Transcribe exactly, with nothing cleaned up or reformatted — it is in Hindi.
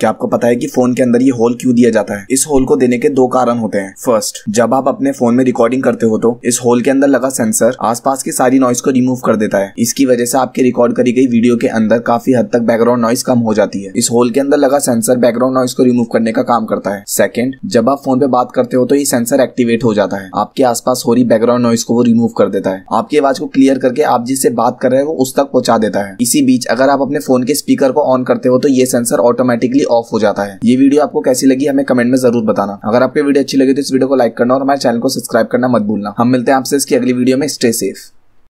क्या आपको पता है कि फोन के अंदर ये होल क्यों दिया जाता है? इस होल को देने के दो कारण होते हैं। फर्स्ट, जब आप अपने फोन में रिकॉर्डिंग करते हो तो इस होल के अंदर लगा सेंसर आसपास की सारी नॉइस को रिमूव कर देता है। इसकी वजह से आपके रिकॉर्ड करी गई वीडियो के अंदर काफी हद तक बैकग्राउंड नॉइस कम हो जाती है। इस होल के अंदर लगा सेंसर बैकग्राउंड नॉइस को रिमूव करने का काम करता है। सेकंड, जब आप फोन पे बात करते हो तो ये सेंसर एक्टिवेट हो जाता है। आपके आसपास हो रही बैकग्राउंड नॉइस को वो रिमूव कर देता है। आपकी आवाज को क्लियर करके आप जिससे बात कर रहे हो उस तक पहुंचा देता है। इसी बीच अगर आप अपने फोन के स्पीकर को ऑन करते हो तो ये सेंसर ऑटोमेटिकली ऑफ हो जाता है। ये वीडियो आपको कैसी लगी हमें कमेंट में जरूर बताना। अगर आपको वीडियो अच्छी लगी तो इस वीडियो को लाइक करना और हमारे चैनल को सब्सक्राइब करना मत भूलना। हम मिलते हैं आपसे इसकी अगली वीडियो में। Stay safe.